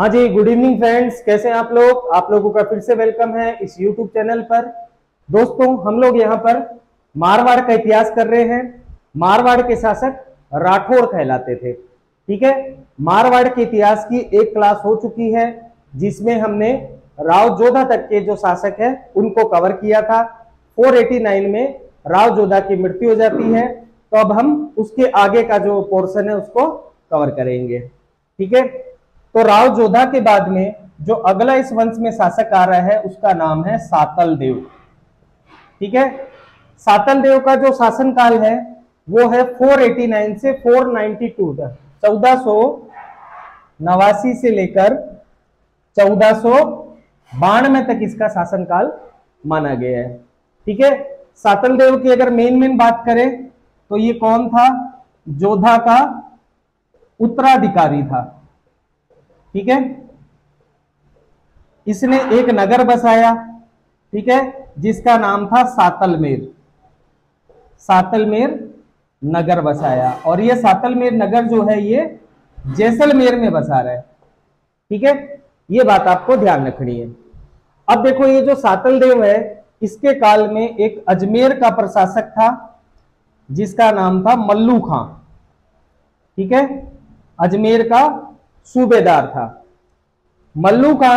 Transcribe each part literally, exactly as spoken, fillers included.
हाँ जी, good evening friends, कैसे हैं आप लोग। आप लोगों का फिर से वेलकम है इस यूट्यूब चैनल पर। दोस्तों, हम लोग यहाँ पर मारवाड़ का इतिहास कर रहे हैं। मारवाड़ के शासक राठौड़ कहलाते थे, ठीक है। मारवाड़ के इतिहास की एक क्लास हो चुकी है जिसमें हमने राव जोधा तक के जो शासक है उनको कवर किया था। चार सौ नवासी में राव जोधा की मृत्यु हो जाती है, तो अब हम उसके आगे का जो पोर्शन है उसको कवर करेंगे, ठीक है। तो राव जोधा के बाद में जो अगला इस वंश में शासक आ रहा है उसका नाम है सातल देव, ठीक है। सातल देव का जो शासन काल है वो है चार सौ नवासी से चार सौ बानवे तक, चौदह सौ नवासी से लेकर चौदह सौ बानवे तक इसका शासन काल माना गया है, ठीक है। सातल देव की अगर मेन मेन बात करें तो ये कौन था, जोधा का उत्तराधिकारी था, ठीक है। इसने एक नगर बसाया, ठीक है, जिसका नाम था सातलमेर। सातलमेर नगर बसाया, और ये सातलमेर नगर जो है ये जैसलमेर में बसा रहा है, ठीक है। ये बात आपको ध्यान रखनी है। अब देखो, ये जो सातल देव है इसके काल में एक अजमेर का प्रशासक था जिसका नाम था मल्लू खां, ठीक है। अजमेर का सूबेदार था मल्लू खां।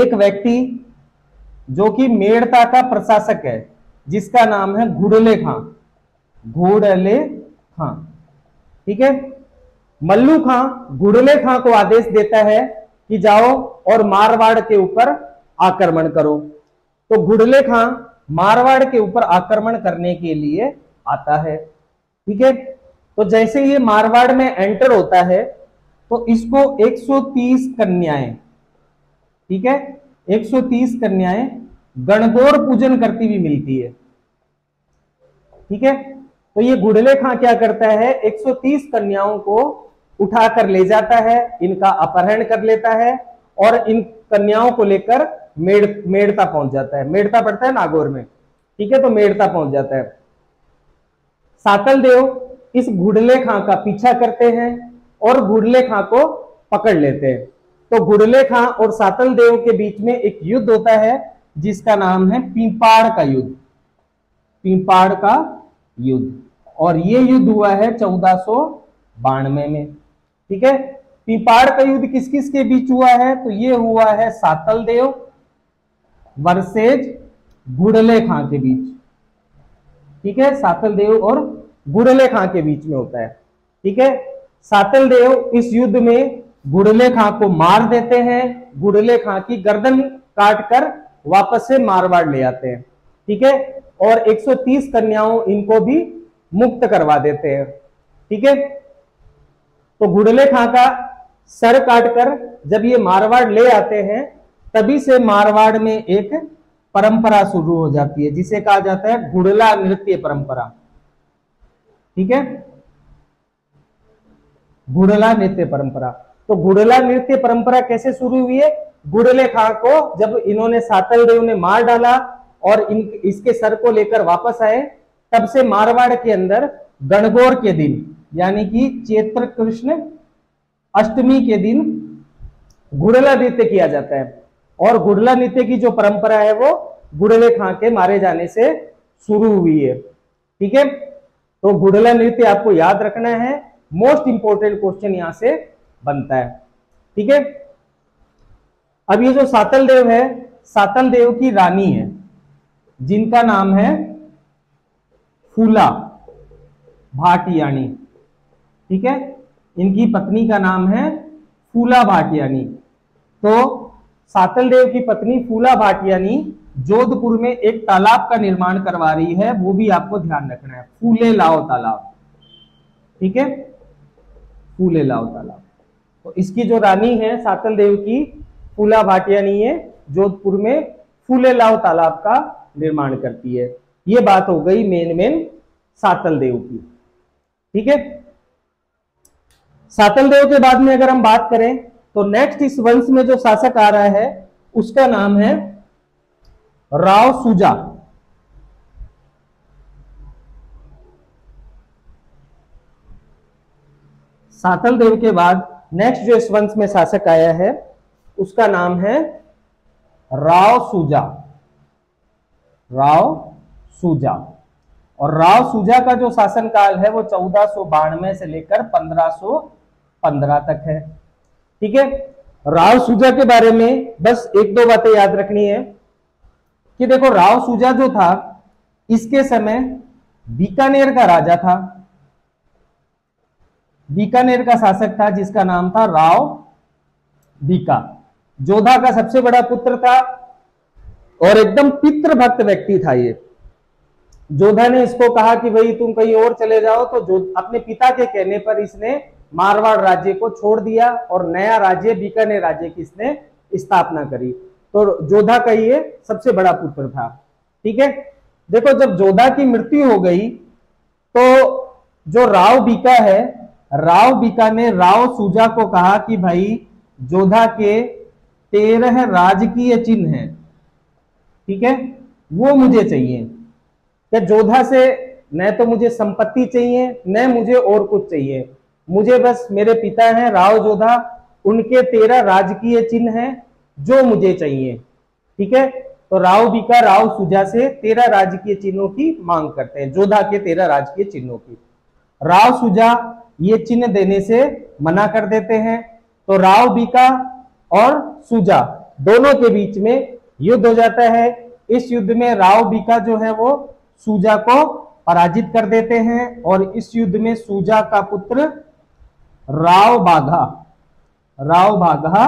एक व्यक्ति जो कि मेड़ता का प्रशासक है जिसका नाम है गुड़ले खां, गुड़ले खां, ठीक है। मल्लू खां गुड़ले खां को आदेश देता है कि जाओ और मारवाड़ के ऊपर आक्रमण करो। तो गुड़ले खां मारवाड़ के ऊपर आक्रमण करने के लिए आता है, ठीक है। तो जैसे ये मारवाड़ में एंटर होता है तो इसको एक सौ तीस कन्याएं, ठीक है, एक सौ तीस कन्याएं गणगौर पूजन करती हुई मिलती है, ठीक है। तो ये गुड़ले खां क्या करता है, एक सौ तीस कन्याओं को उठाकर ले जाता है, इनका अपहरण कर लेता है और इन कन्याओं को लेकर मेड़ मेड़ता पहुंच जाता है। मेड़ता पड़ता है नागौर में, ठीक है। तो मेड़ता पहुंच जाता है। सातल देव इस गुड़ले खां का पीछा करते हैं और गुड़ले खां को पकड़ लेते हैं। तो गुड़ले खां और सातल देव के बीच में एक युद्ध होता है जिसका नाम है पीपाड़ का युद्ध, पीपाड़ का युद्ध। और ये युद्ध हुआ है चौदह सौ बानवे में, ठीक है। पीपाड़ का युद्ध किस किस के बीच हुआ है, तो ये हुआ है सातल देव वर्सेज गुड़ले खां के बीच, ठीक है। सातल देव और गुड़ले खां के बीच में होता है, ठीक है। सातल देव इस युद्ध में गुड़ले खां को मार देते हैं, गुड़ले खां की गर्दन काट कर वापस से मारवाड़ ले आते हैं, ठीक है। और एक सौ तीस कन्याओं इनको भी मुक्त करवा देते हैं, ठीक है। तो गुड़ले खां का सर काटकर जब ये मारवाड़ ले आते हैं तभी से मारवाड़ में एक परंपरा शुरू हो जाती है जिसे कहा जाता है गुड़ला नृत्य परंपरा, ठीक है, गुड़ला नृत्य परंपरा। तो गुड़ला नृत्य परंपरा कैसे शुरू हुई है, गुड़ले खां को जब इन्होंने सातल देव ने मार डाला और इन इसके सर को लेकर वापस आए, तब से मारवाड़ के अंदर गणगौर के दिन यानी कि चैत्र कृष्ण अष्टमी के दिन गुड़ला नृत्य किया जाता है। और गुड़ला नृत्य की जो परंपरा है वो गुड़ले खां के मारे जाने से शुरू हुई है, ठीक है। तो गुड़ला नृत्य आपको याद रखना है, मोस्ट इंपोर्टेंट क्वेश्चन यहां से बनता है, ठीक है। अब ये जो सातल देव है, सातल देव की रानी है जिनका नाम है फूला भाटियानी, ठीक है। इनकी पत्नी का नाम है फूला भाटियानी। तो सातल देव की पत्नी फूला भाटियानी जोधपुर में एक तालाब का निर्माण करवा रही है, वो भी आपको ध्यान रखना है, फूले लाओ तालाब, ठीक है, फूले लाओ तालाब। तो इसकी जो रानी है सातल देव की फूला भाटियानी है, जोधपुर में फूले लाओ तालाब का निर्माण करती है। ये बात हो गई मेन मेन सातल देव की, ठीक है। सातल देव के बाद में अगर हम बात करें तो नेक्स्ट इस वंश में जो शासक आ रहा है उसका नाम है राव सुजा। सातल देव के बाद नेक्स्ट जो इस वंश में शासक आया है उसका नाम है राव सुजा, राव सुजा। और राव सुजा का जो शासनकाल है वो चौदह सौ बानवे से लेकर पंद्रह सो पंद्रह तक है। ठीक है, राव सुजा के बारे में बस एक दो बातें याद रखनी है कि देखो राव सुजा जो था इसके समय बीकानेर का राजा था, बीकानेर का शासक था जिसका नाम था राव बीका। जोधा का सबसे बड़ा पुत्र था और एकदम पितृभक्त व्यक्ति था ये। जोधा ने इसको कहा कि भाई तुम कहीं और चले जाओ, तो अपने पिता के कहने पर इसने मारवाड़ राज्य को छोड़ दिया और नया राज्य बीकानेर राज्य की इसने स्थापना करी। तो जोधा का ये सबसे बड़ा पुत्र था। ठीक है, देखो जब जोधा की मृत्यु हो गई तो जो राव बीका है, राव बीका ने राव सुजा को कहा कि भाई जोधा के तेरह राजकीय चिन्ह है, ठीक है, वो मुझे चाहिए। क्या जोधा से न तो मुझे संपत्ति चाहिए न मुझे और कुछ चाहिए, मुझे बस मेरे पिता हैं राव जोधा, उनके तेरह राजकीय चिन्ह हैं जो मुझे चाहिए। ठीक है, तो राव बीका राव सुजा से तेरह राजकीय चिन्हों की मांग करते हैं, जोधा के तेरह राजकीय चिन्हों की। राव सुजा ये चिन्ह देने से मना कर देते हैं। तो राव बीका और सुजा दोनों के बीच में युद्ध हो जाता है। इस युद्ध में राव बीका जो है वो सुजा को पराजित कर देते हैं और इस युद्ध में सुजा का पुत्र राव बाघा, राव बाघा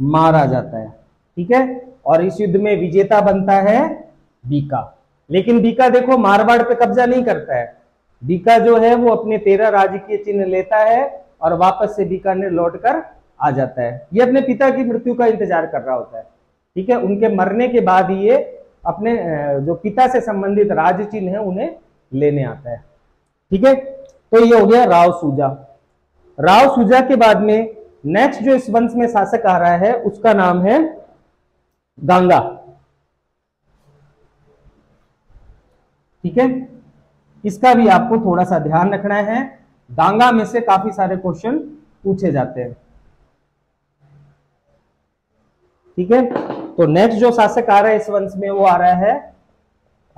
मारा जाता है। ठीक है, और इस युद्ध में विजेता बनता है बीका। लेकिन बीका देखो मारवाड़ पे कब्जा नहीं करता है, बीका जो है वो अपने तेरह राजकीय चिन्ह लेता है और वापस से बीकानेर लौटकर आ जाता है। ये अपने पिता की मृत्यु का इंतजार कर रहा होता है। ठीक है, उनके मरने के बाद ये अपने जो पिता से संबंधित राज चिन्ह है उन्हें लेने आता है। ठीक है, तो ये हो गया राव सुजा। राव सुजा के बाद में नेक्स्ट जो इस वंश में शासक आ रहा है उसका नाम है गांगा। ठीक है, इसका भी आपको थोड़ा सा ध्यान रखना है, गांगा में से काफी सारे क्वेश्चन पूछे जाते हैं। ठीक है, तो नेक्स्ट जो शासक आ रहा है इस वंश में वो आ रहा है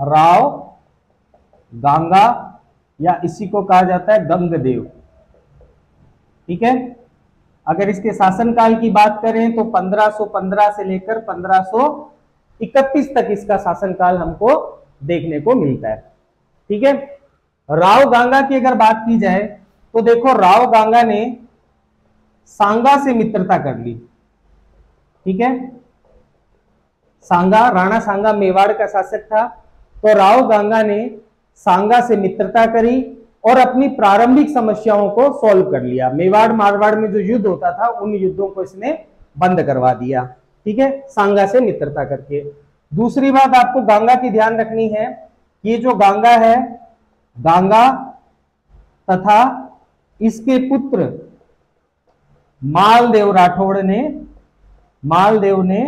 राव गांगा, या इसी को कहा जाता है गंगदेव। ठीक है, अगर इसके शासनकाल की बात करें तो पंद्रह सौ पंद्रह से लेकर पंद्रह सौ इकतीस तक इसका शासनकाल हमको देखने को मिलता है। ठीक है, राव गांगा की अगर बात की जाए तो देखो राव गांगा ने सांगा से मित्रता कर ली। ठीक है, सांगा, राणा सांगा मेवाड़ का शासक था, तो राव गांगा ने सांगा से मित्रता करी और अपनी प्रारंभिक समस्याओं को सॉल्व कर लिया। मेवाड़ मारवाड़ में जो युद्ध होता था उन युद्धों को इसने बंद करवा दिया। ठीक है, सांगा से मित्रता करके। दूसरी बात आपको गांगा की ध्यान रखनी है, ये जो गांगा है, गांगा तथा इसके पुत्र मालदेव राठौड़ ने मालदेव ने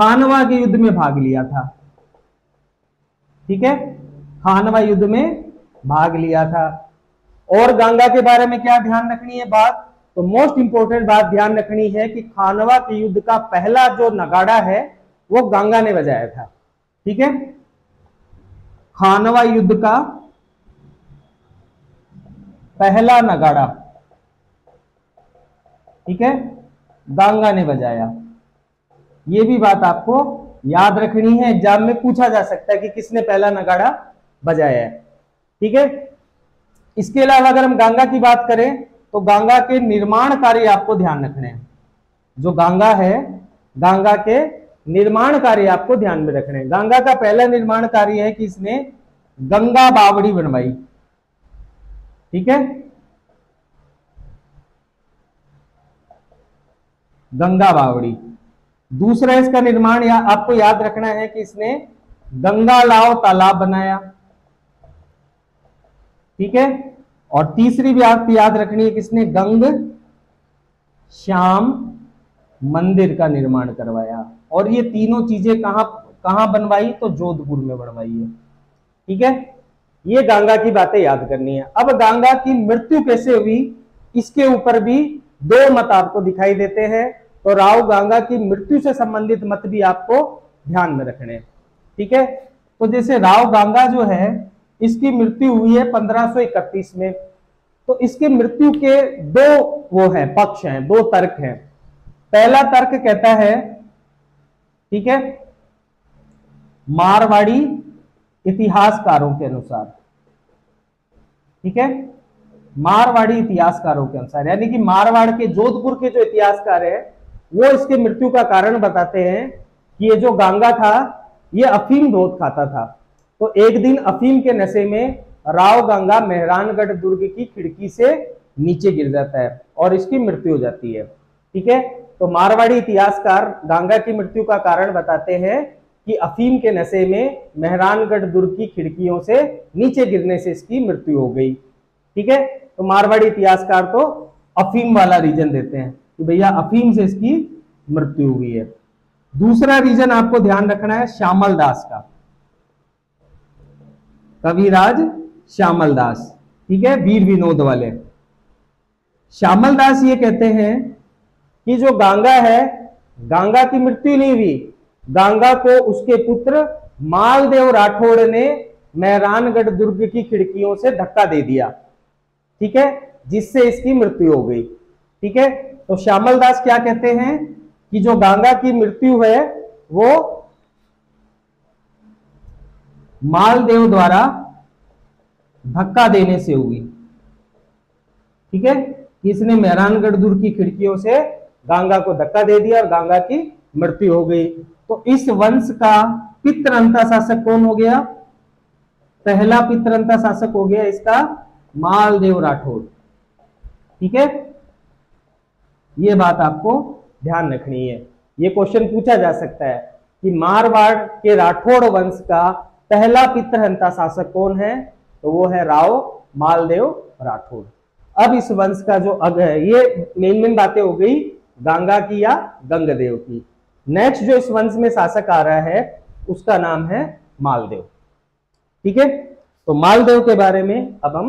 खानवा के युद्ध में भाग लिया था। ठीक है, खानवा युद्ध में भाग लिया था। और गांगा के बारे में क्या ध्यान रखनी है बात, तो मोस्ट इंपोर्टेंट बात ध्यान रखनी है कि खानवा के युद्ध का पहला जो नगाड़ा है वो गांगा ने बजाया था। ठीक है, खानवा युद्ध का पहला नगाड़ा, ठीक है, गांगा ने बजाया। ये भी बात आपको याद रखनी है, एग्जाम में पूछा जा सकता है कि किसने पहला नगाड़ा बजाया है। ठीक है, इसके अलावा अगर हम गांगा की बात करें तो गांगा के निर्माण कार्य आपको ध्यान रखने हैं। जो गांगा है, गांगा के निर्माण कार्य आपको ध्यान में रखने हैं। गांगा का पहला निर्माण कार्य है कि इसने गंगा बावड़ी बनवाई। ठीक है, गंगा बावड़ी। दूसरा इसका निर्माण या, आपको याद रखना है कि इसने गंगा लाओ तालाब बनाया। ठीक है, और तीसरी भी आप याद रखनी है कि इसने गंग श्याम मंदिर का निर्माण करवाया। और ये तीनों चीजें कहां कहां बनवाई, तो जोधपुर में बनवाई है। ठीक है, ये गांगा की बातें याद करनी है। अब गांगा की मृत्यु कैसे हुई इसके ऊपर भी दो मत आपको दिखाई देते हैं। तो राव गांगा की मृत्यु से संबंधित मत भी आपको ध्यान में रखने, ठीक है। तो जैसे राव गांगा जो है इसकी मृत्यु हुई है पंद्रह सौ इकतीस में। तो इसके मृत्यु के दो वो हैं, पक्ष हैं, दो तर्क हैं। पहला तर्क कहता है, ठीक है, मारवाड़ी इतिहासकारों के अनुसार, ठीक है, मारवाड़ी इतिहासकारों के अनुसार, यानी कि मारवाड़ के जोधपुर के जो इतिहासकार हैं वो इसके मृत्यु का कारण बताते हैं कि ये जो गांगा था ये अफीम बहुत खाता था। तो एक दिन अफीम के नशे में राव गांगा मेहरानगढ़ दुर्ग की खिड़की से नीचे गिर जाता है और इसकी मृत्यु हो जाती है, ठीक है। तो मारवाड़ी इतिहासकार गांगा की मृत्यु का कारण बताते हैं कि अफीम के नशे में मेहरानगढ़ दुर्ग की खिड़कियों से नीचे गिरने से इसकी मृत्यु हो गई, ठीक है। तो मारवाड़ी इतिहासकार तो अफीम वाला रीजन देते हैं कि भैया अफीम से इसकी मृत्यु हुई है। दूसरा रीजन आपको ध्यान रखना है श्यामल दास का, कविराज श्यामल दास, ठीक है, वीर विनोद वाले। श्यामल दास ये कहते हैं कि जो गांगा है, गांगा की मृत्यु नहीं हुई, गांगा को उसके पुत्र मालदेव राठौड़ ने मेहरानगढ़ दुर्ग की खिड़कियों से धक्का दे दिया, ठीक है, जिससे इसकी मृत्यु हो गई, ठीक है। तो श्यामल दास क्या कहते हैं कि जो गांगा की मृत्यु है वो मालदेव द्वारा धक्का देने से हुई, ठीक है, इसने मेहरानगढ़ दुर्ग की खिड़कियों से गांगा को धक्का दे दिया और गांगा की मृत्यु हो गई। तो इस वंश का पितरंता शासक कौन हो गया? पहला पितरंता शासक हो गया इसका मालदेव राठौड़, ठीक है। ये बात आपको ध्यान रखनी है। ये क्वेश्चन पूछा जा सकता है कि मारवाड़ के राठौड़ वंश का पहला पितरहंता शासक कौन है? तो वो है राव मालदेव राठौड़। अब इस वंश का जो अग है, ये मेन मेन बातें हो गई गांगा की या गंगदेव की। नेक्स्ट जो इस वंश में शासक आ रहा है उसका नाम है मालदेव, ठीक है। तो मालदेव के बारे में अब हम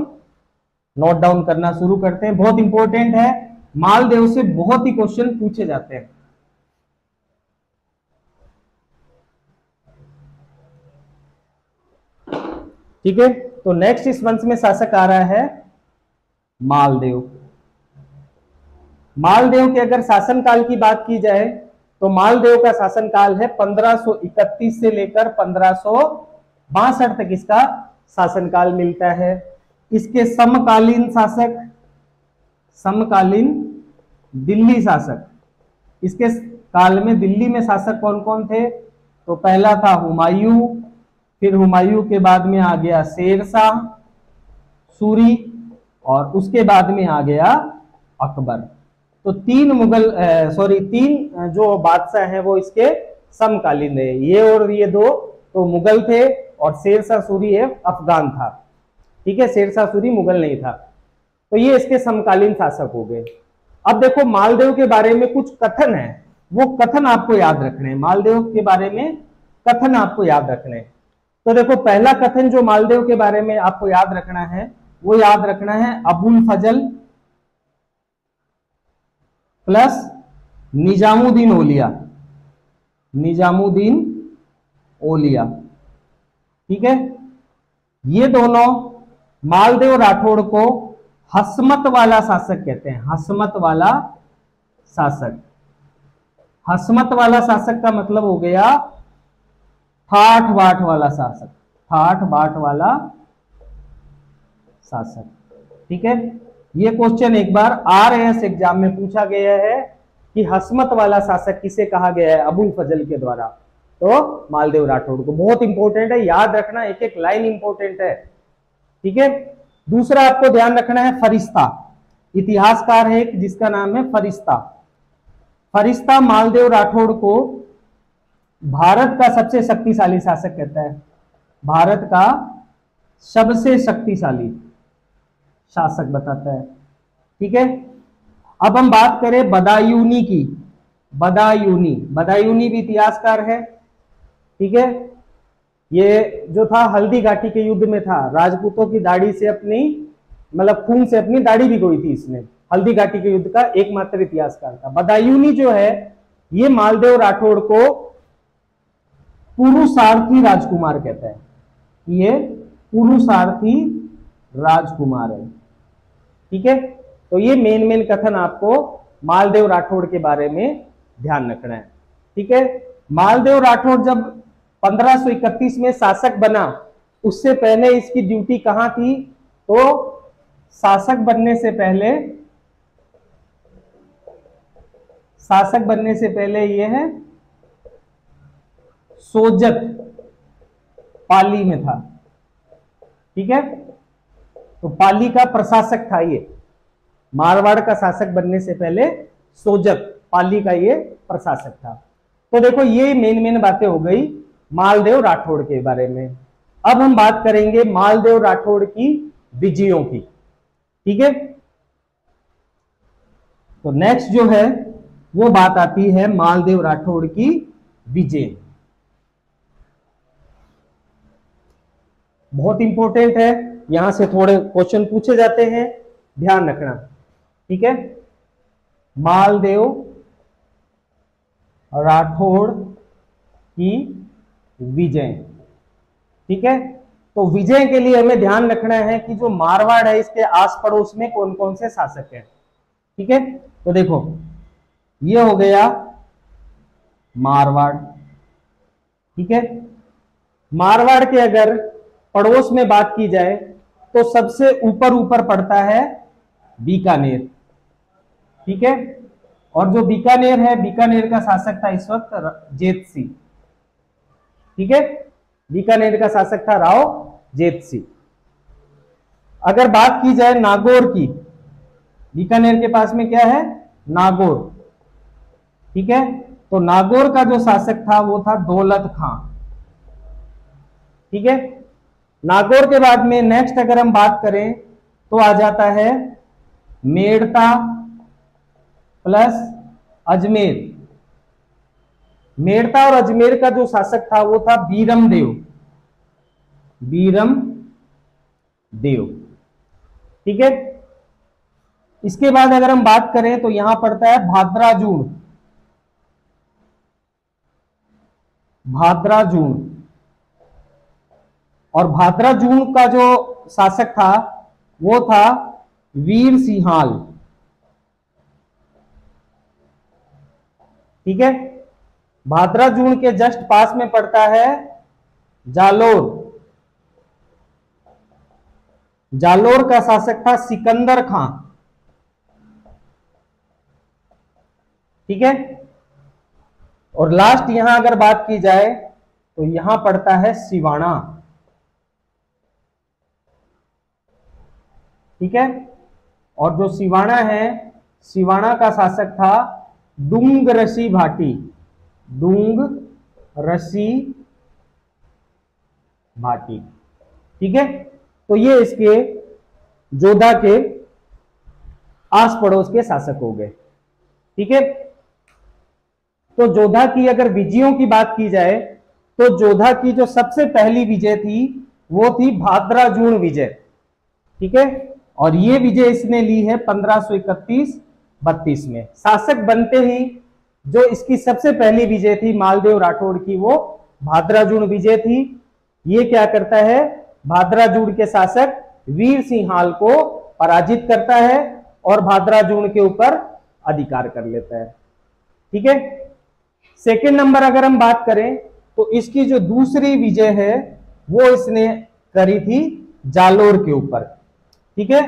नोट डाउन करना शुरू करते हैं, बहुत इंपॉर्टेंट है। मालदेव से बहुत ही क्वेश्चन पूछे जाते हैं। ठीक है, तो नेक्स्ट इस वंश में शासक आ रहा है मालदेव। मालदेव के अगर शासनकाल की बात की जाए तो मालदेव का शासनकाल है पंद्रह सौ इकतीस से लेकर पंद्रह सौ बासठ तक इसका शासनकाल मिलता है। इसके समकालीन शासक, समकालीन दिल्ली शासक, इसके काल में दिल्ली में शासक कौन कौन थे? तो पहला था हुमायूं, फिर हुमायूं के बाद में आ गया शेरशाह सूरी और उसके बाद में आ गया अकबर। तो तीन मुगल सॉरी तीन जो बादशाह हैं वो इसके समकालीन रहे, ये और ये दो तो मुगल थे और शेरशाह सूरी अफगान था, ठीक है, शेरशाह सूरी मुगल नहीं था। तो ये इसके समकालीन शासक हो गए। अब देखो मालदेव के बारे में कुछ कथन है, वो कथन आपको याद रखने हैं। मालदेव के बारे में कथन आपको याद रखने हैं। तो देखो पहला कथन जो मालदेव के बारे में आपको याद रखना है वो याद रखना है अबुल फजल प्लस निजामुद्दीन ओलिया, निजामुद्दीन ओलिया, ठीक है। ये दोनों मालदेव राठौड़ को हसमत वाला शासक कहते हैं। हसमत वाला शासक, हसमत वाला शासक का मतलब हो गया ठाठ बाट वाला शासक, ठाठ बाट वाला शासक, ठीक है। ये क्वेश्चन एक बार आरएएस एग्जाम में पूछा गया है कि हसमत वाला शासक किसे कहा गया है अबुल फजल के द्वारा? तो मालदेव राठौड़ को। बहुत इंपॉर्टेंट है, याद रखना, एक एक लाइन इंपॉर्टेंट है, ठीक है। दूसरा आपको ध्यान रखना है फरिश्ता, इतिहासकार है जिसका नाम है फरिश्ता। फरिश्ता मालदेव राठौड़ को भारत का सबसे शक्तिशाली शासक कहता है, भारत का सबसे शक्तिशाली शासक बताता है, ठीक है। अब हम बात करें बदायूनी की। बदायूनी, बदायूनी भी इतिहासकार है, ठीक है। ये जो था हल्दी घाटी के युद्ध में था, राजपूतों की दाढ़ी से अपनी मतलब खून से अपनी दाढ़ी भिगोई थी इसने, हल्दी घाटी के युद्ध का एकमात्र इतिहासकार था। बदायूनी जो है ये मालदेव राठौड़ को पुरुषार्थी राजकुमार कहता है, ये पुरुषार्थी राजकुमार है, ठीक है। तो ये मेन मेन कथन आपको मालदेव राठौड़ के बारे में ध्यान रखना है, ठीक है। मालदेव राठौड़ जब पंद्रह सौ इकतीस में शासक बना, उससे पहले इसकी ड्यूटी कहां थी, तो शासक बनने से पहले शासक बनने से पहले यह है सोजत पाली में था, ठीक है। तो पाली का प्रशासक था ये, मारवाड़ का शासक बनने से पहले सोजत पाली का ये प्रशासक था। तो देखो ये मेन मेन बातें हो गई मालदेव राठौड़ के बारे में। अब हम बात करेंगे मालदेव राठौड़ की विजयों की, ठीक है। तो नेक्स्ट जो है वो बात आती है मालदेव राठौड़ की विजय, बहुत इंपॉर्टेंट है, यहां से थोड़े क्वेश्चन पूछे जाते हैं, ध्यान रखना, ठीक है। मालदेव राठौड़ की विजय, ठीक है। तो विजय के लिए हमें ध्यान रखना है कि जो मारवाड़ है इसके आस पड़ोस में कौन कौन से शासक हैं, ठीक है। तो देखो ये हो गया मारवाड़, ठीक है। मारवाड़ के अगर पड़ोस में बात की जाए तो सबसे ऊपर ऊपर पड़ता है बीकानेर, ठीक है। और जो बीकानेर है, बीकानेर का शासक था इस वक्त जेत सिंह, ठीक है। बीकानेर का शासक था राव जेत सिंह। अगर बात की जाए नागौर की, बीकानेर के पास में क्या है नागौर, ठीक है। तो नागौर का जो शासक था वो था दौलत खां, ठीक है। नागौर के बाद में नेक्स्ट अगर हम बात करें तो आ जाता है मेड़ता प्लस अजमेर। मेड़ता और अजमेर का जो शासक था वो था बीरम देव, बीरम देव, ठीक है। इसके बाद अगर हम बात करें तो यहां पड़ता है भाद्राजून, भाद्राजून। और भाद्राजून का जो शासक था वो था वीर सिंहाल, ठीक है। भाद्राजून के जस्ट पास में पड़ता है जालौर, जालौर का शासक था सिकंदर खां, ठीक है। और लास्ट यहां अगर बात की जाए तो यहां पड़ता है शिवाणा, ठीक है। और जो शिवाणा है, शिवाणा का शासक था डूंग रसी भाटी, डूंग रसी भाटी, ठीक है। तो ये इसके जोधा के आस पड़ोस के शासक हो गए, ठीक है। तो जोधा की अगर विजयों की बात की जाए तो जोधा की जो सबसे पहली विजय थी वो थी भाद्राजून विजय, ठीक है। और ये विजय इसने ली है पंद्रह सौ इकतीस बत्तीस में, शासक बनते ही जो इसकी सबसे पहली विजय थी मालदेव राठौड़ की वो भाद्राजून विजय थी। ये क्या करता है, भाद्राजून के शासक वीर सिंहाल को पराजित करता है और भाद्राजून के ऊपर अधिकार कर लेता है, ठीक है। सेकंड नंबर अगर हम बात करें तो इसकी जो दूसरी विजय है वो इसने करी थी जालौर के ऊपर, ठीक है।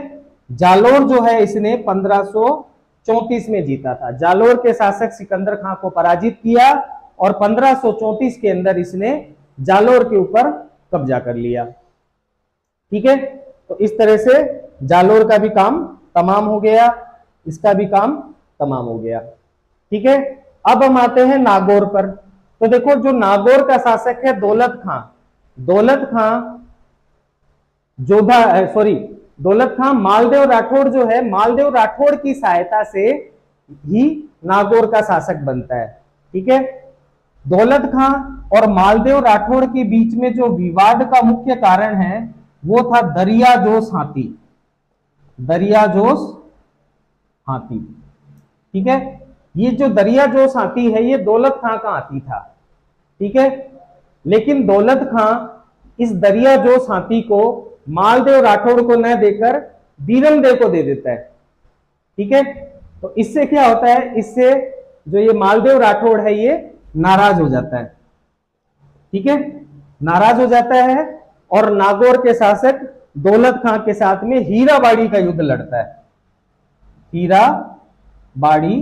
जालौर जो है इसने पंद्रह सौ चौंतीस में जीता था, जालौर के शासक सिकंदर खां को पराजित किया और पंद्रह सौ चौंतीस के अंदर इसने जालौर के ऊपर कब्जा कर लिया, ठीक है। तो इस तरह से जालौर का भी काम तमाम हो गया, इसका भी काम तमाम हो गया, ठीक है। अब हम आते हैं नागौर पर। तो देखो जो नागौर का शासक है दौलत खां, दौलत खां जोधा सॉरी दौलत खां मालदेव राठौड़ जो है मालदेव राठौड़ की सहायता से ही नागौर का शासक बनता है, ठीक है। दौलत खां और मालदेव राठौड़ के बीच में जो विवाद का मुख्य कारण है वो था दरियाजोश हाथी, दरियाजोश हाथी। ठीक है, ये जो दरिया जोश हाथी है ये दौलत खां का हाथी था। ठीक है, लेकिन दौलत खां इस दरिया जोश हाथी को मालदेव राठौड़ को न देकर बीरम देव को दे देता है। ठीक है, तो इससे क्या होता है, इससे जो ये मालदेव राठौड़ है ये नाराज हो जाता है। ठीक है, नाराज हो जाता है और नागौर के शासक दौलत खां के साथ में हीराबाड़ी का युद्ध लड़ता है, हीराबाड़ी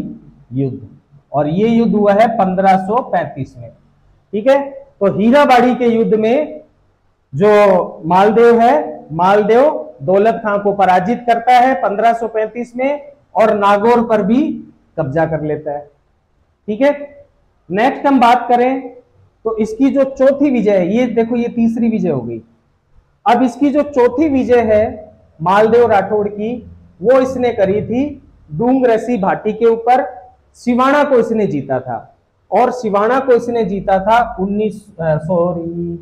युद्ध। और ये युद्ध हुआ है पंद्रह सौ पैंतीस में। ठीक है, तो हीराबाड़ी के युद्ध में जो मालदेव है, मालदेव दौलत खां को पराजित करता है पंद्रह सौ पैंतीस में और नागौर पर भी कब्जा कर लेता है। ठीक है, नेक्स्ट हम बात करें तो इसकी जो चौथी विजय है, ये देखो ये तीसरी विजय हो गई। अब इसकी जो चौथी विजय है मालदेव राठौड़ की, वो इसने करी थी डूंगरसी भाटी के ऊपर। शिवाणा को इसने जीता था और शिवाणा को इसने जीता था उन्नीस सॉरी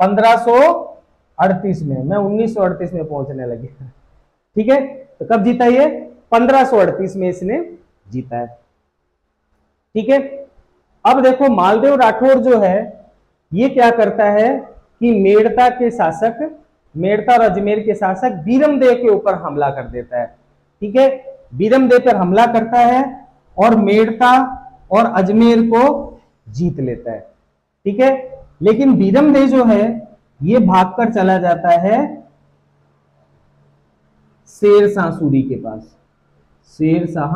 पंद्रह सो अड़तीस में। मैं उन्नीस सौ अड़तीस में पहुंचने लगी। ठीक है, तो कब जीता ये, पंद्रह सो अड़तीस में इसने जीता है। ठीक है, अब देखो मालदेव राठौड़ जो है ये क्या करता है कि मेड़ता के शासक, मेड़ता और अजमेर के शासक बीरम देव के ऊपर हमला कर देता है। ठीक है, बीरम देव पर हमला करता है और मेड़ता और अजमेर को जीत लेता है। ठीक है, लेकिन बीरम देव जो है ये भागकर चला जाता है शेरशाह सूरी के पास, शेरशाह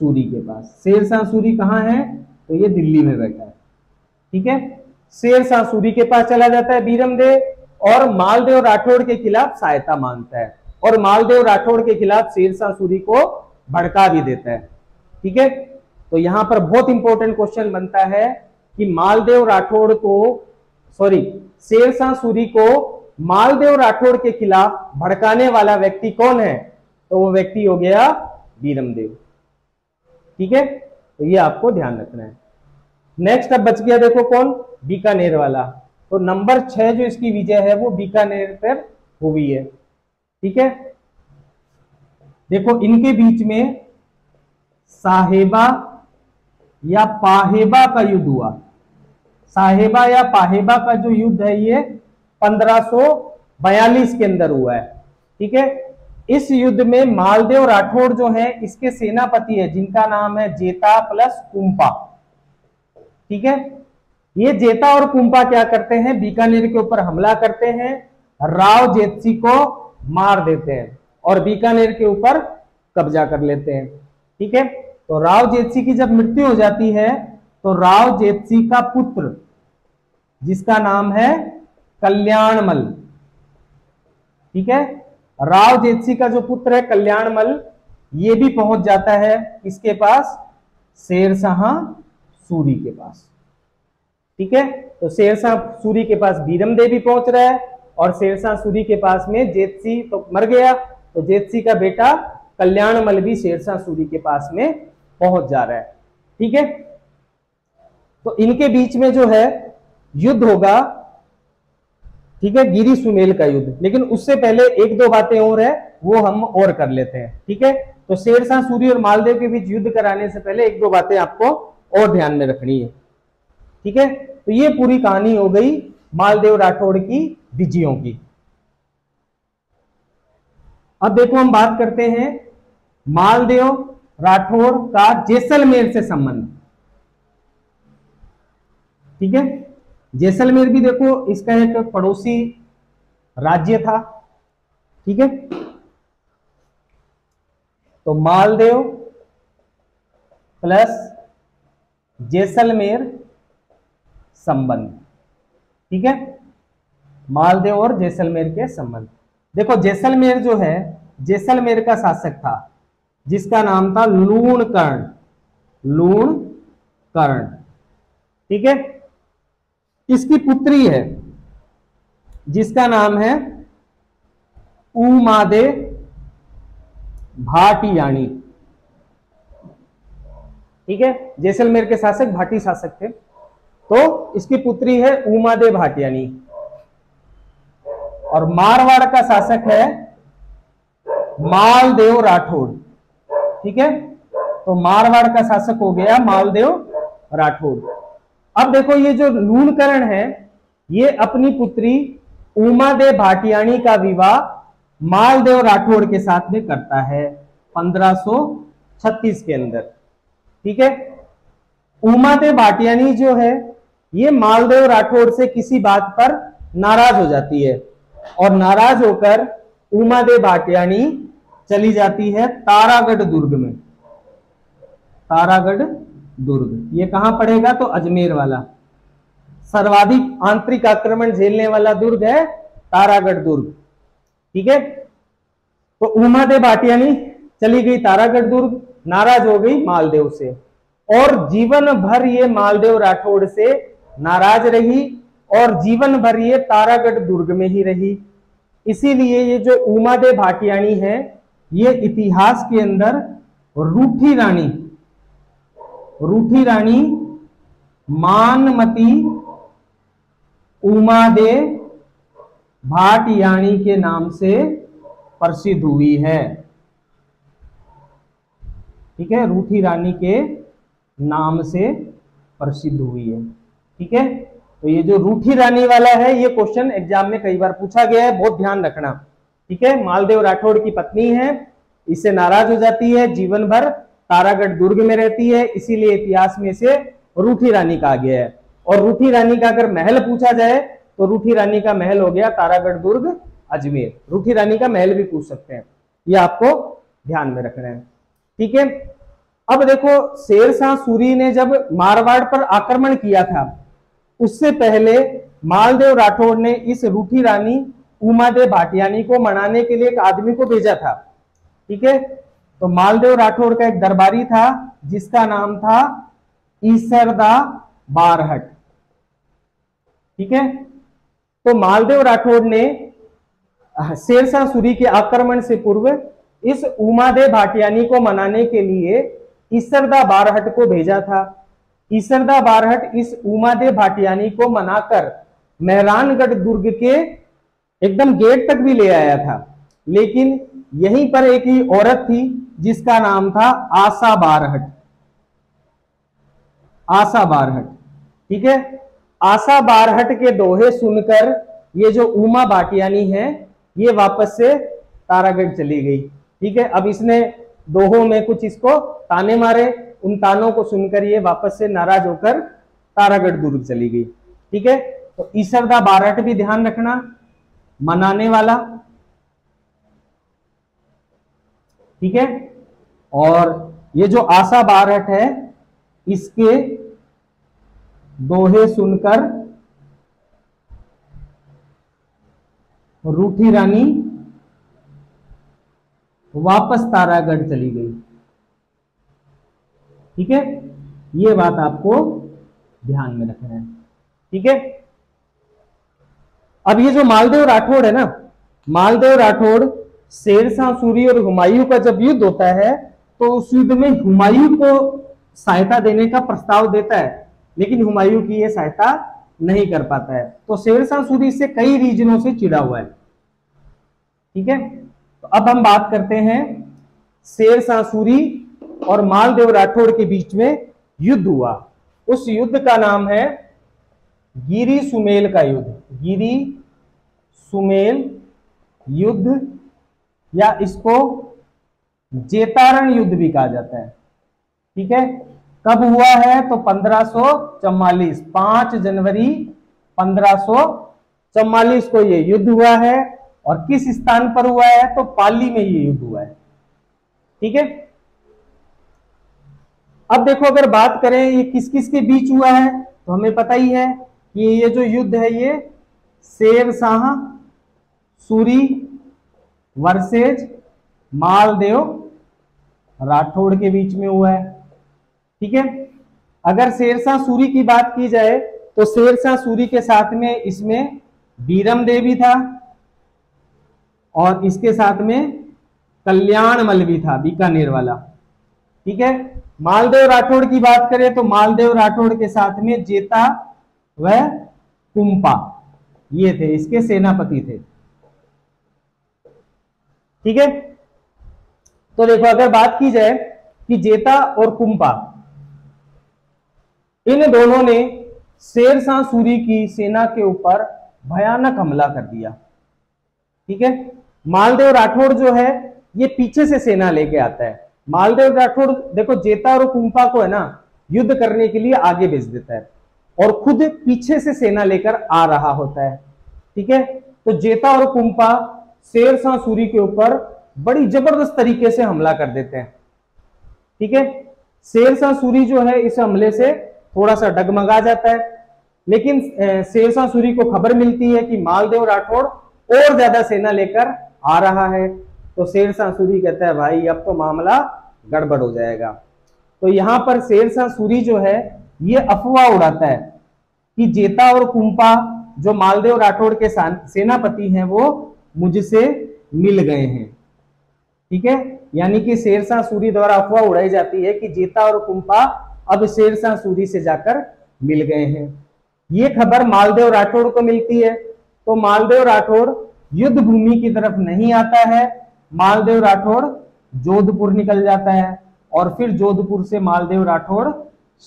सूरी के पास। शेरशाह सूरी कहाँ है, तो ये दिल्ली में बैठा है। ठीक है, शेरशाह सूरी के पास चला जाता है बीरम देव और मालदेव राठौड़ के खिलाफ सहायता मांगता है और मालदेव राठौड़ के खिलाफ शेरशाह सूरी को भड़का भी देता है। ठीक है, तो यहां पर बहुत इंपॉर्टेंट क्वेश्चन बनता है कि मालदेव राठौड़ को सॉरी शेरशाह सूरी को मालदेव राठौड़ के खिलाफ भड़काने वाला व्यक्ति कौन है, तो वो व्यक्ति हो गया बीरम देव। ठीक है, तो ये आपको ध्यान रखना है। नेक्स्ट अब बच गया देखो कौन, बीकानेर वाला। तो नंबर छह जो इसकी विजय है वो बीकानेर पर हुई है। ठीक है, देखो इनके बीच में साहेबा या पाहेबा का युद्ध हुआ। साहेबा या पाहेबा का जो युद्ध है ये पंद्रह सौ बयालीस के अंदर हुआ है। ठीक है, इस युद्ध में मालदेव राठौड़ जो है इसके सेनापति है जिनका नाम है जेता प्लस कुंपा। ठीक है, ये जेता और कुंपा क्या करते हैं, बीकानेर के ऊपर हमला करते हैं, राव जेतसी को मार देते हैं और बीकानेर के ऊपर कब्जा कर लेते हैं। ठीक है, तो राव जेतसी की जब मृत्यु हो जाती है तो राव जेतसी का पुत्र जिसका नाम है कल्याणमल, ठीक है, राव जेतसी का जो पुत्र है कल्याणमल, ये भी पहुंच जाता है इसके पास, शेरशाह सूरी के पास। ठीक है, तो शेरशाह सूरी के पास बीरम देव भी पहुंच रहा है और शेरशाह सूरी के पास में जेतसी तो मर गया, तो जेतसी का बेटा कल्याणमल भी शेरशाह सूरी के पास में पहुंच जा रहा है। ठीक है, तो इनके बीच में जो है युद्ध होगा, ठीक है, गिरी सुमेल का युद्ध। लेकिन उससे पहले एक दो बातें और है वो हम और कर लेते हैं। ठीक है, तो शेरशाह सूरी और मालदेव के बीच युद्ध कराने से पहले एक दो बातें आपको और ध्यान में रखनी है। ठीक है, तो ये पूरी कहानी हो गई मालदेव राठौड़ की विजयों की। अब देखो हम बात करते हैं मालदेव राठौड़ का जैसलमेर से संबंध। ठीक है, जैसलमेर भी देखो इसका एक पड़ोसी राज्य था। ठीक है, तो मालदेव प्लस जैसलमेर संबंध। ठीक है, मालदेव और जैसलमेर के संबंध। देखो जैसलमेर जो है, जैसलमेर का शासक था जिसका नाम था लूणकर्ण, लूणकर्ण। ठीक है, इसकी पुत्री है जिसका नाम है उमादे भाटियानी। ठीक है, जैसलमेर के शासक भाटी शासक थे, तो इसकी पुत्री है उमादे भाटियानी। और मारवाड़ का शासक है मालदेव राठौड़। ठीक है। तो मारवाड़ का शासक हो गया मालदेव राठौड़। अब देखो ये जो लूणकरण है ये अपनी पुत्री उमादे भाटियानी का विवाह मालदेव राठौड़ के साथ में करता है पंद्रह सौ छत्तीस के अंदर, ठीक है। उमादे भाटियानी जो है ये मालदेव राठौड़ से किसी बात पर नाराज हो जाती है और नाराज होकर उमादे भाटियानी चली जाती है तारागढ़ दुर्ग में। तारागढ़ दुर्ग ये कहां पड़ेगा तो अजमेर वाला सर्वाधिक आंतरिक आक्रमण झेलने वाला दुर्ग है तारागढ़ दुर्ग, ठीक है। तो उमादे भाटियानी चली गई तारागढ़ दुर्ग, नाराज हो गई मालदेव से और जीवन भर ये मालदेव राठौड़ से नाराज रही और जीवन भर ये तारागढ़ दुर्ग में ही रही। इसीलिए ये जो उमादे भाटियानी है ये इतिहास के अंदर रूठी रानी, रूठी रानी मानमती उमादे भाटियानी के नाम से प्रसिद्ध हुई है, ठीक है। रूठी रानी के नाम से प्रसिद्ध हुई है, ठीक है। तो ये जो रूठी रानी वाला है ये क्वेश्चन एग्जाम में कई बार पूछा गया है, बहुत ध्यान रखना, ठीक है। मालदेव राठौड़ की पत्नी है, इससे नाराज हो जाती है, जीवन भर तारागढ़ दुर्ग में रहती है, इसीलिए इतिहास में इसे रूठी रानी कहा गया है। और रूठी रानी का अगर महल पूछा जाए तो रूठी रानी का महल हो गया तारागढ़ दुर्ग अजमेर, रूठी रानी का महल भी पूछ सकते हैं, यह आपको ध्यान में रखना है, ठीक है। अब देखो शेरशाह सूरी ने जब मारवाड़ पर आक्रमण किया था उससे पहले मालदेव राठौड़ ने इस रूठी रानी उमादे भाटियानी को मनाने के लिए एक आदमी को भेजा था, ठीक है। तो मालदेव राठौड़ का एक दरबारी था जिसका नाम था ईसरदा बारहट, ठीक है। तो मालदेव राठौड़ ने शेरशाह सूरी के आक्रमण से पूर्व इस उमादे भाटियानी को मनाने के लिए ईसरदा बारहट को भेजा था। ईसरदा बारहट इस उमादे भाटियानी को मनाकर मेहरानगढ़ दुर्ग के एकदम गेट तक भी ले आया था, लेकिन यहीं पर एक ही औरत थी जिसका नाम था आशा बारहट, आशा बारहट, ठीक है। आशा बारहट के दोहे सुनकर ये जो उमा भाटियानी है ये वापस से तारागढ़ चली गई, ठीक है। अब इसने दोहों में कुछ इसको ताने मारे, उन तानों को सुनकर ये वापस से नाराज होकर तारागढ़ दुर्ग चली गई, ठीक है। तो ईसरदा बारहट भी ध्यान रखना, मनाने वाला, ठीक है। और ये जो आशा बारहट है इसके दोहे सुनकर रूठी रानी वापस तारागढ़ चली गई, ठीक है। ये बात आपको ध्यान में रखना है, ठीक है। अब ये जो मालदेव राठौड़ है ना, मालदेव राठौड़ शेरशाह सूरी और हुमायूं का जब युद्ध होता है तो उस युद्ध में हुमायूं को सहायता देने का प्रस्ताव देता है, लेकिन हुमायूं की ये सहायता नहीं कर पाता है। तो शेरशाह सूरी से कई रीजनों से चिढ़ा हुआ है, ठीक है। तो अब हम बात करते हैं शेरशाह सूरी और मालदेव राठौड़ के बीच में युद्ध हुआ, उस युद्ध का नाम है गिरी सुमेल का युद्ध। गिरी सुमेल युद्ध या इसको जेतारण युद्ध भी कहा जाता है, ठीक है। कब हुआ है तो पंद्रह सौ चौवालीस, पांच जनवरी पंद्रह सौ चौवालीस को यह युद्ध हुआ है और किस स्थान पर हुआ है तो पाली में यह युद्ध हुआ है, ठीक है। अब देखो अगर बात करें ये किस किस के बीच हुआ है तो हमें पता ही है कि ये जो युद्ध है ये शेरशाह सूरी वर्सेज मालदेव राठौड़ के बीच में हुआ है, ठीक है। अगर शेरशाह सूरी की बात की जाए तो शेरशाह सूरी के साथ में इसमें बीरम देव भी था और इसके साथ में कल्याणमल भी था बीकानेर वाला, ठीक है। मालदेव राठौड़ की बात करें तो मालदेव राठौड़ के साथ में जेता व कुंपा ये थे, इसके सेनापति थे, ठीक है। तो देखो अगर बात की जाए कि जेता और कुंपा इन दोनों ने शेरशाह सूरी की सेना के ऊपर भयानक हमला कर दिया। ठीक है, मालदेव राठौड़ जो है ये पीछे से सेना लेके आता है। मालदेव राठौड़ देखो जेता और कुंपा को है ना युद्ध करने के लिए आगे भेज देता है और खुद पीछे से सेना लेकर आ रहा होता है। ठीक है, तो जेता और कुंपा शेरशाह सूरी के ऊपर बड़ी जबरदस्त तरीके से हमला कर देते हैं। ठीक है, शेरशाह सूरी जो है इस हमले से थोड़ा सा डगमगा जाता है, लेकिन शेरशाह सूरी को खबर मिलती है कि मालदेव राठौड़ और ज्यादा सेना लेकर आ रहा है, तो शेरशाह सूरी कहता है भाई अब तो मामला गड़बड़ हो जाएगा। तो यहां पर शेरशाह सूरी जो है ये अफवाह उड़ाता है कि जेता और कुंपा जो मालदेव राठौड़ के सेनापति हैं वो मुझसे मिल गए हैं। ठीक है, यानी कि शेरशाह सूरी द्वारा अफवाह उड़ाई जाती है कि जेता और कुंपा अब शेरशाह सूरी से जाकर मिल गए हैं। ये खबर मालदेव राठौड़ को मिलती है, तो मालदेव राठौड़ युद्ध भूमि की तरफ नहीं आता है, मालदेव राठौड़ जोधपुर निकल जाता है और फिर जोधपुर से मालदेव राठौड़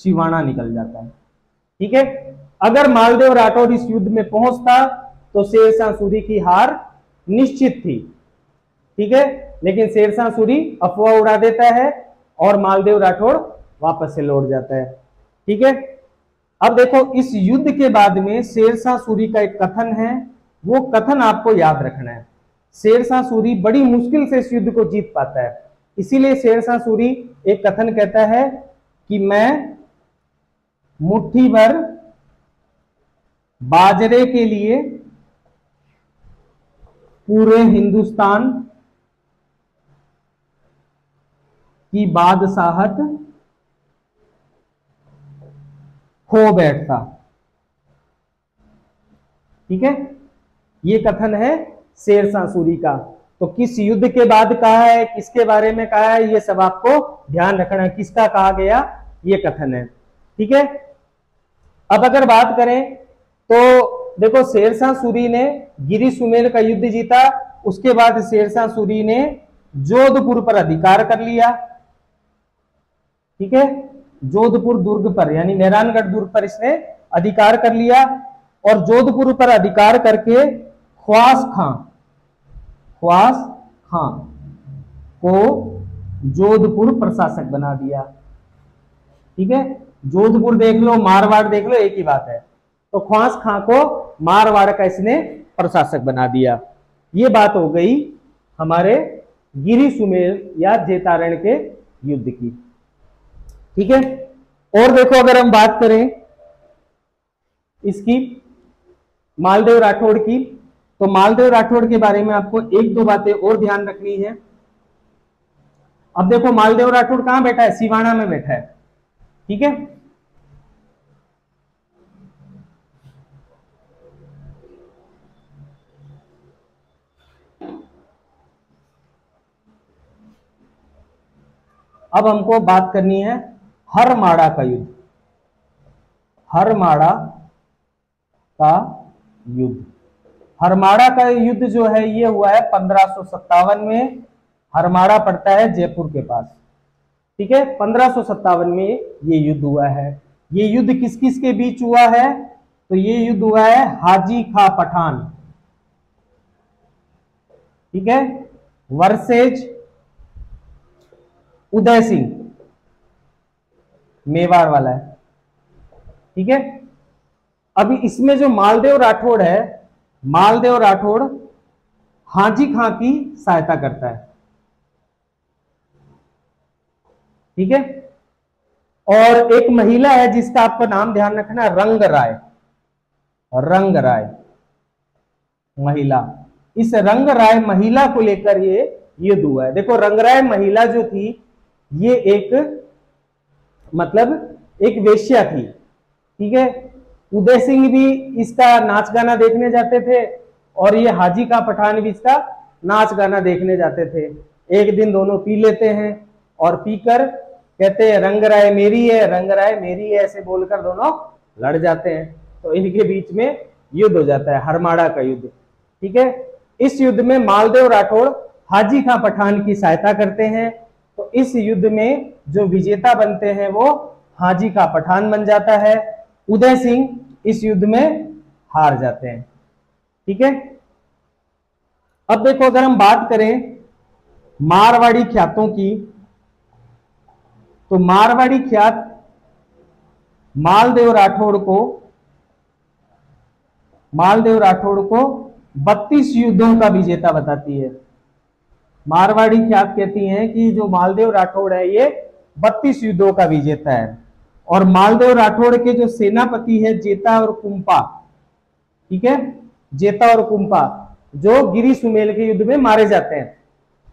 शिवाणा निकल जाता है। ठीक है, अगर मालदेव राठौड़ इस युद्ध में पहुंचता तो शेरशाह सूरी की हार निश्चित थी। ठीक है, लेकिन शेरशाह सूरी अफवाह उड़ा देता है और मालदेव राठौड़ वापस से लौट जाता है। ठीक है, अब देखो इस युद्ध के बाद में शेरशाह सूरी का एक कथन है, वो कथन आपको याद रखना है। शेरशाह सूरी बड़ी मुश्किल से इस युद्ध को जीत पाता है, इसीलिए शेरशाह सूरी एक कथन कहता है कि मैं मुट्ठी भर बाजरे के लिए पूरे हिंदुस्तान की बादशाहत खो बैठता। ठीक है, ये कथन है शेरशाह सूरी का। तो किस युद्ध के बाद कहा है, किसके बारे में कहा है, ये सब आपको ध्यान रखना है, किसका कहा गया ये कथन है। ठीक है, अब अगर बात करें तो देखो शेरशाह सूरी ने गिरी सुमेल का युद्ध जीता, उसके बाद शेरशाह सूरी ने जोधपुर पर अधिकार कर लिया। ठीक है, जोधपुर दुर्ग पर यानी मेहरानगढ़ दुर्ग पर इसने अधिकार कर लिया और जोधपुर पर अधिकार करके ख्वास खां ख्वास खां को जोधपुर प्रशासक बना दिया। ठीक है, जोधपुर देख लो मारवाड़ देख लो एक ही बात है, तो ख्वास खां को मारवाड़ का इसने प्रशासक बना दिया। ये बात हो गई हमारे गिरी सुमेल या जेतारण के युद्ध की। ठीक है, और देखो अगर हम बात करें इसकी मालदेव राठौड़ की, तो मालदेव राठौड़ के बारे में आपको एक दो बातें और ध्यान रखनी है। अब देखो मालदेव राठौड़ कहां बैठा है, सिवाना में बैठा है। ठीक है, अब हमको बात करनी है हरमाड़ा का युद्ध हरमाड़ा का युद्ध हरमाड़ा का युद्ध जो है ये हुआ है पंद्रह सौ सत्तावन में। हरमाड़ा पड़ता है जयपुर के पास। ठीक है, पंद्रह सौ सत्तावन में ये युद्ध हुआ है। ये युद्ध किस किस के बीच हुआ है, तो ये युद्ध हुआ है हाजी खां पठान, ठीक है, वर्सेज उदय सिंह, मेवाड़ वाला है। ठीक है, अभी इसमें जो मालदेव राठौड़ है, मालदेव राठौड़ हाजी खां की सहायता करता है। ठीक है, और एक महिला है जिसका आपको नाम ध्यान रखना है, रंगराय रंगराय महिला। इस रंगराय महिला को लेकर ये युद्ध हुआ है। देखो रंगराय महिला जो थी ये एक मतलब एक वेश्या थी। ठीक है, उदय सिंह भी इसका नाच गाना देखने जाते थे और ये हाजी खां पठान भी इसका नाच गाना देखने जाते थे। एक दिन दोनों पी लेते हैं और पीकर कहते हैं रंगराय मेरी है रंगराय मेरी है ऐसे बोलकर दोनों लड़ जाते हैं। तो इनके बीच में युद्ध हो जाता है हरमाड़ा का युद्ध। ठीक है, इस युद्ध में मालदेव राठौड़ हाजी खां पठान की सहायता करते हैं तो इस युद्ध में जो विजेता बनते हैं वो हाजी खां पठान बन जाता है। उदय सिंह इस युद्ध में हार जाते हैं। ठीक है, अब देखो अगर हम बात करें मारवाड़ी ख्यातों की, तो मारवाड़ी ख्यात मालदेव राठौड़ को मालदेव राठौड़ को बत्तीस युद्धों का विजेता बताती है। मारवाड़ी ख्यात कहती हैं कि जो मालदेव राठौड़ है ये बत्तीस युद्धों का विजेता है। और मालदेव राठौड़ के जो सेनापति है जेता और कुंपा, ठीक है, जेता और कुंपा जो गिरी सुमेल के युद्ध में मारे जाते हैं,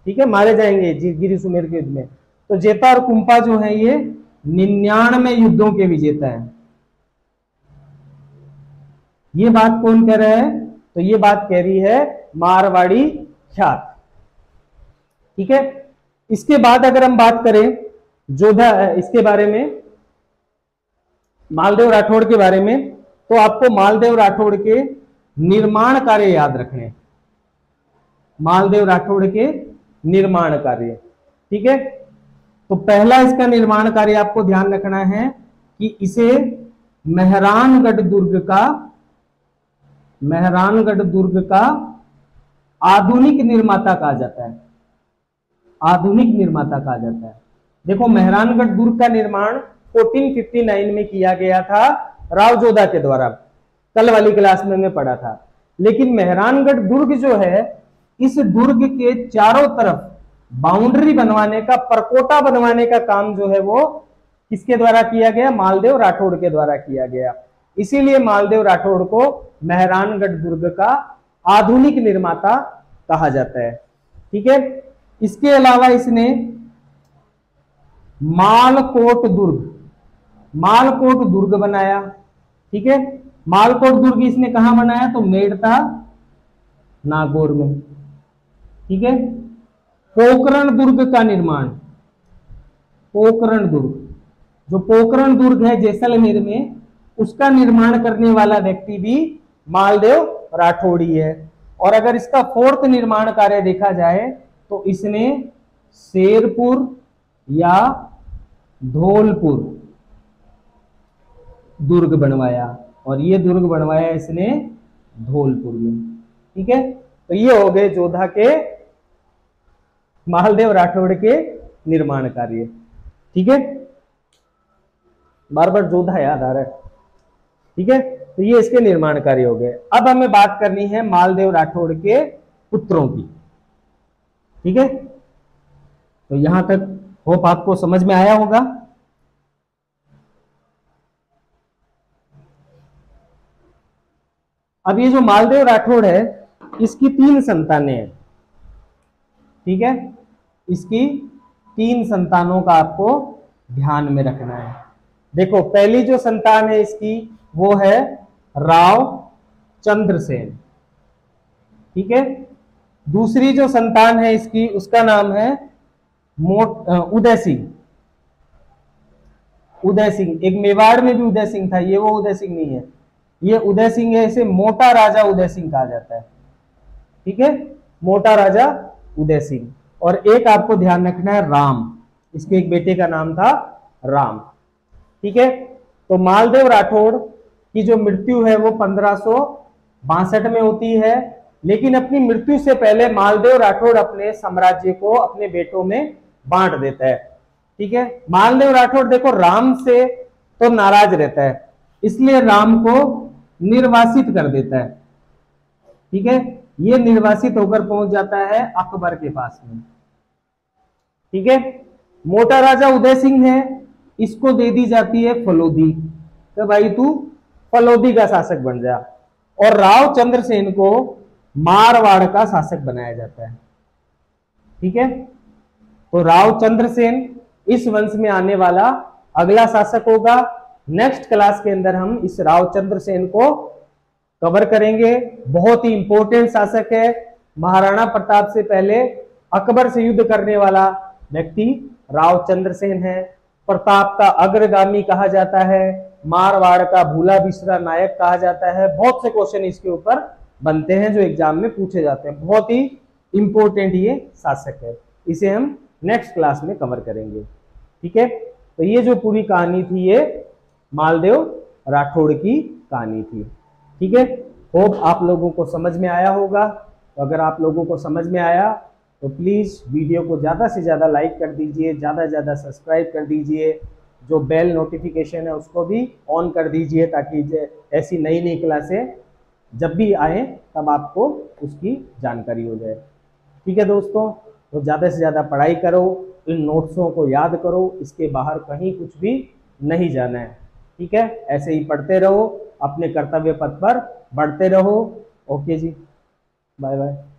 ठीक है, मारे जाएंगे गिरी सुमेल के युद्ध में। तो जेता और कुंपा जो है ये निन्यानवे युद्धों के विजेता है। ये बात कौन कह रहा है? तो ये बात कह रही है मारवाड़ी ख्यात। ठीक है, इसके बाद अगर हम बात करें जोधा, इसके बारे में, मालदेव राठौड़ के बारे में, तो आपको मालदेव राठौड़ के निर्माण कार्य याद रखने, मालदेव राठौड़ के निर्माण कार्य। ठीक है, तो पहला इसका निर्माण कार्य आपको ध्यान रखना है कि इसे मेहरानगढ़ दुर्ग का मेहरानगढ़ दुर्ग का आधुनिक निर्माता कहा जाता है, आधुनिक निर्माता कहा जाता है। देखो मेहरानगढ़ दुर्ग का निर्माण चौदह सौ उनसठ में किया गया था राव जोधा के द्वारा, कल वाली क्लास में मैं पढ़ा था। लेकिन मेहरानगढ़ दुर्ग जो है, इस दुर्ग के चारों तरफ बाउंड्री बनवाने का, परकोटा बनवाने का काम जो है वो किसके द्वारा किया गया? मालदेव राठौड़ के द्वारा किया गया। इसीलिए मालदेव राठौड़ को मेहरानगढ़ दुर्ग का आधुनिक निर्माता कहा जाता है। ठीक है, इसके अलावा इसने मालकोट दुर्ग, मालकोट दुर्ग बनाया। ठीक है, मालकोट दुर्ग इसने कहां बनाया? तो मेड़ता नागौर में। ठीक है, पोकरण दुर्ग का निर्माण, पोकरण दुर्ग, जो पोकरण दुर्ग है जैसलमेर में, उसका निर्माण करने वाला व्यक्ति भी मालदेव राठौड़ी है। और अगर इसका फोर्थ निर्माण कार्य देखा जाए तो इसने शेरपुर या धौलपुर दुर्ग बनवाया, और ये दुर्ग बनवाया इसने धौलपुर में। ठीक है, तो ये हो गए जोधा के, मालदेव राठौड़ के निर्माण कार्य। ठीक है, बार बार जोधा याद आ रहा है। ठीक है, तो ये इसके निर्माण कार्य हो गए। अब हमें बात करनी है मालदेव राठौड़ के पुत्रों की। ठीक है, तो यहां तक होप आपको समझ में आया होगा। अब ये जो मालदेव राठौड़ है, इसकी तीन संतानें हैं। ठीक है, इसकी तीन संतानों का आपको ध्यान में रखना है। देखो पहली जो संतान है इसकी वो है राव चंद्रसेन। ठीक है, दूसरी जो संतान है इसकी उसका नाम है मोट उदय सिंह। उदय सिंह एक मेवाड़ में भी उदय सिंह था, ये वो उदय सिंह नहीं है, ये उदय सिंह है, इसे मोटा राजा उदय सिंह कहा जाता है। ठीक है, मोटा राजा उदय सिंह। और एक आपको ध्यान रखना है राम, इसके एक बेटे का नाम था राम। ठीक है, तो मालदेव राठौड़ की जो मृत्यु है वो पंद्रह सौ बासठ में होती है, लेकिन अपनी मृत्यु से पहले मालदेव राठौड़ अपने साम्राज्य को अपने बेटों में बांट देता है। ठीक है, मालदेव राठौड़ देखो राम से तो नाराज रहता है, इसलिए राम को निर्वासित कर देता है। ठीक है, ये निर्वासित होकर पहुंच जाता है अकबर के पास में। ठीक है, मोटा राजा उदय सिंह है, इसको दे दी जाती है फलोदी, तो भाई तू फलोदी का शासक बन जा। और राव चंद्रसेन को मारवाड़ का शासक बनाया जाता है। ठीक है, तो राव चंद्रसेन इस वंश में आने वाला अगला शासक होगा। नेक्स्ट क्लास के अंदर हम इस राव चंद्रसेन को कवर करेंगे। बहुत ही इंपॉर्टेंट शासक है, महाराणा प्रताप से पहले अकबर से युद्ध करने वाला व्यक्ति राव चंद्रसेन है। प्रताप का अग्रगामी कहा जाता है, मारवाड़ का भूला बिसरा नायक कहा जाता है। बहुत से क्वेश्चन इसके ऊपर बनते हैं जो एग्जाम में पूछे जाते हैं। बहुत ही इंपॉर्टेंट ये शासक है, इसे हम नेक्स्ट क्लास में कवर करेंगे। ठीक है, तो ये जो पूरी कहानी थी ये मालदेव राठौड़ की कहानी थी। ठीक है, होप आप लोगों को समझ में आया होगा। तो अगर आप लोगों को समझ में आया तो प्लीज़ वीडियो को ज़्यादा से ज़्यादा लाइक कर दीजिए, ज़्यादा से ज़्यादा सब्सक्राइब कर दीजिए, जो बेल नोटिफिकेशन है उसको भी ऑन कर दीजिए ताकि ऐसी नई नई क्लासें जब भी आए तब आपको उसकी जानकारी हो जाए। ठीक है दोस्तों, तो ज़्यादा से ज़्यादा पढ़ाई करो, इन नोट्सों को याद करो, इसके बाहर कहीं कुछ भी नहीं जाना है। ठीक है, ऐसे ही पढ़ते रहो, अपने कर्तव्य पथ पर बढ़ते रहो। ओके जी, बाय बाय।